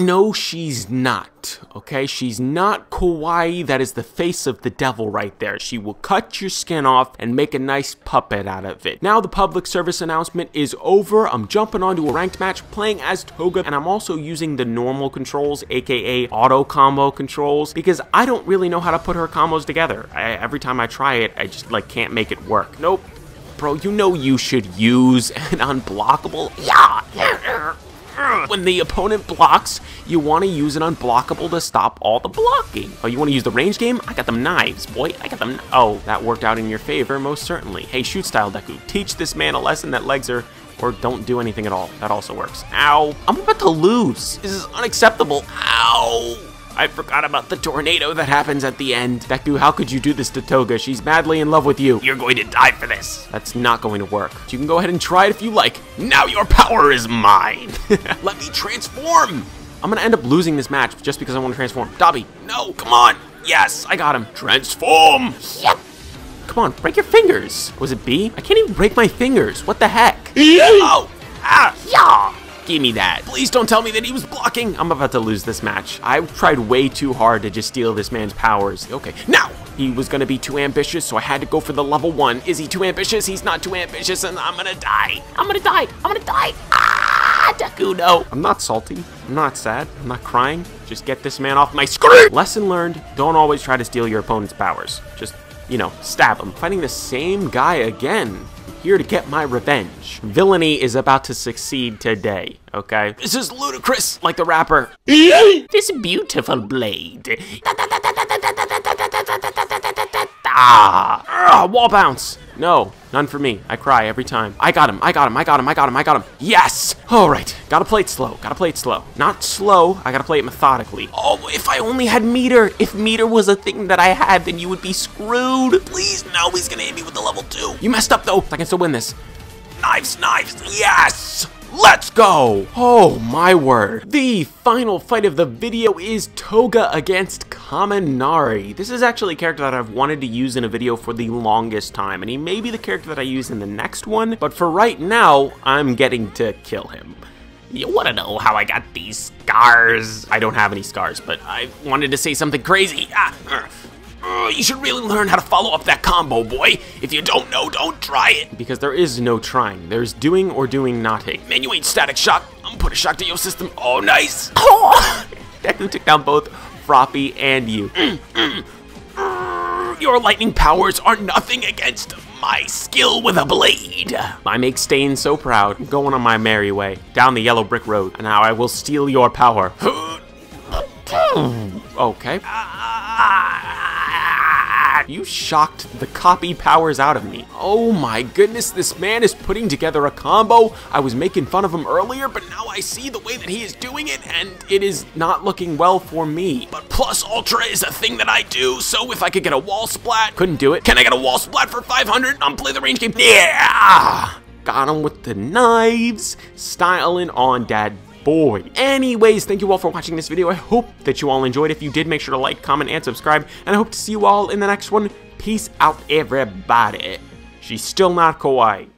No, she's not, okay? She's not kawaii. That is the face of the devil right there. She will cut your skin off and make a nice puppet out of it. Now the public service announcement is over. I'm jumping onto a ranked match playing as Toga, and I'm also using the normal controls, aka auto combo controls, because I don't really know how to put her combos together. Every time I try it, I just like can't make it work. Nope. Bro, you know you should use an unblockable. Yeah! When the opponent blocks, you want to use an unblockable to stop all the blocking. Oh, you want to use the range game? I got them knives, boy. I got them. Oh, that worked out in your favor, most certainly. Hey, shoot style, Deku. Teach this man a lesson that legs are, or don't do anything at all. That also works. Ow. I'm about to lose. This is unacceptable. Ow. I forgot about the tornado that happens at the end. Deku, how could you do this to Toga? She's madly in love with you. You're going to die for this. That's not going to work. But you can go ahead and try it if you like. Now your power is mine. Let me transform. I'm gonna end up losing this match just because I want to transform. Dobby, no, come on. Yes, I got him. Transform. Yep. Come on, break your fingers. Was it B? I can't even break my fingers. What the heck? Oh, ah, yeah. Give me that. Please don't tell me that he was blocking. I'm about to lose this match. I tried way too hard to just steal this man's powers. Okay, now he was gonna be too ambitious, so I had to go for the level one. Is he too ambitious? He's not too ambitious, and I'm gonna die. I'm gonna die. I'm gonna die. Ah, Deku, no. I'm not salty. I'm not sad. I'm not crying. Just get this man off my screen. Lesson learned, don't always try to steal your opponent's powers. Just, you know, stab him. Fighting the same guy again. Here to get my revenge. Villainy is about to succeed today, okay? This is Ludacris, like the rapper. This beautiful blade. Ah, wall bounce. No, none for me. I cry every time. I got him, I got him, I got him, I got him, I got him. Yes! All right, gotta play it slow, gotta play it slow. Not slow, I gotta play it methodically. Oh, if I only had meter. If meter was a thing that I had, then you would be screwed. Please, no, he's gonna hit me with the level two. You messed up though, I can still win this. Knives, knives, yes! Let's go! Oh my word. The final fight of the video is Toga against Kaminari. This is actually a character that I've wanted to use in a video for the longest time, and he may be the character that I use in the next one, but for right now, I'm getting to kill him. You wanna know how I got these scars? I don't have any scars, but I wanted to say something crazy. You should really learn how to follow up that combo, boy. If you don't know, don't try it. Because there is no trying. There's doing or doing nothing. Man, you ain't static shock. I'm gonna put a shock to your system. Oh, nice. Oh. Deku took down both Froppy and you. Your lightning powers are nothing against my skill with a blade. I make Stain so proud. I'm going on my merry way. Down the yellow brick road. And now I will steal your power. Okay. You shocked the copy powers out of me. Oh my goodness, this man is putting together a combo. I was making fun of him earlier, but now I see the way that he is doing it, and it is not looking well for me. But plus ultra is a thing that I do, so if I could get a wall splat, couldn't do it. Can I get a wall splat for 500? I'm playing the range game. Yeah! Got him with the knives, styling on dad. Boy. Anyways, thank you all for watching this video. I hope that you all enjoyed. If you did, make sure to like, comment, and subscribe. And I hope to see you all in the next one. Peace out, everybody. She's still not kawaii.